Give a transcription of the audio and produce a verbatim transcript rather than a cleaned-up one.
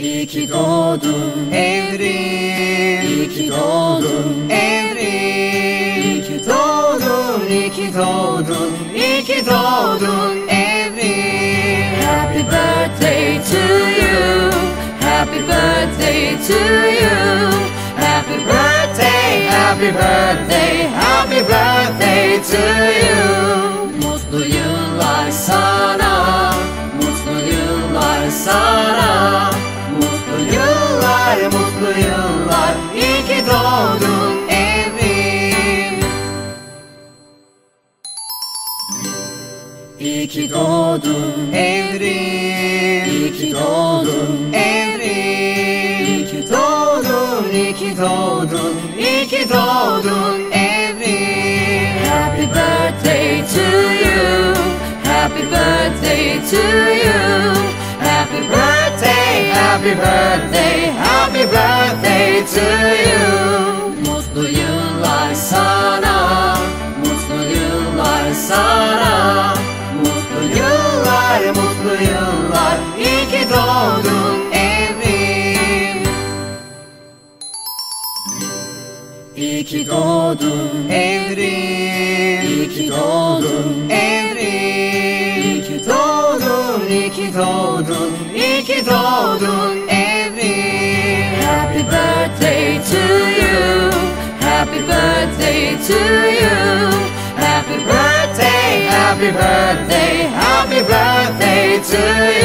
İyi ki doğdun Evrim, İyi ki doğdun Evrim, İyi ki doğdun, İyi ki doğdun, İyi ki doğdun Evrim. Happy birthday to you, happy birthday to you, happy birthday, happy birthday, happy birthday to you. Mutlu yıllar sana, mutlu yıllar sana, mutlu yıllar, mutlu yıllar, iyi ki doğdun Evrim. İyi ki doğdun Evrim, İyi ki doğdun Evrim, İyi ki doğdun, İyi ki doğdun, İyi ki doğdun Evrim. Happy birthday to you, happy birthday to you, happy birthday, happy birthday, happy birthday to you. Mutlu yıllar sana, mutlu yıllar sana, mutlu yıllar, mutlu yıllar, iyi ki doğdun Evrim. İyi ki doğdun Evrim, İyi ki doğdun Evrim, İyi ki doğdun, İyi ki doğdun, İyi ki doğdun Evrim. Happy birthday to you, happy birthday to you, happy birthday, happy birthday, happy birthday to you.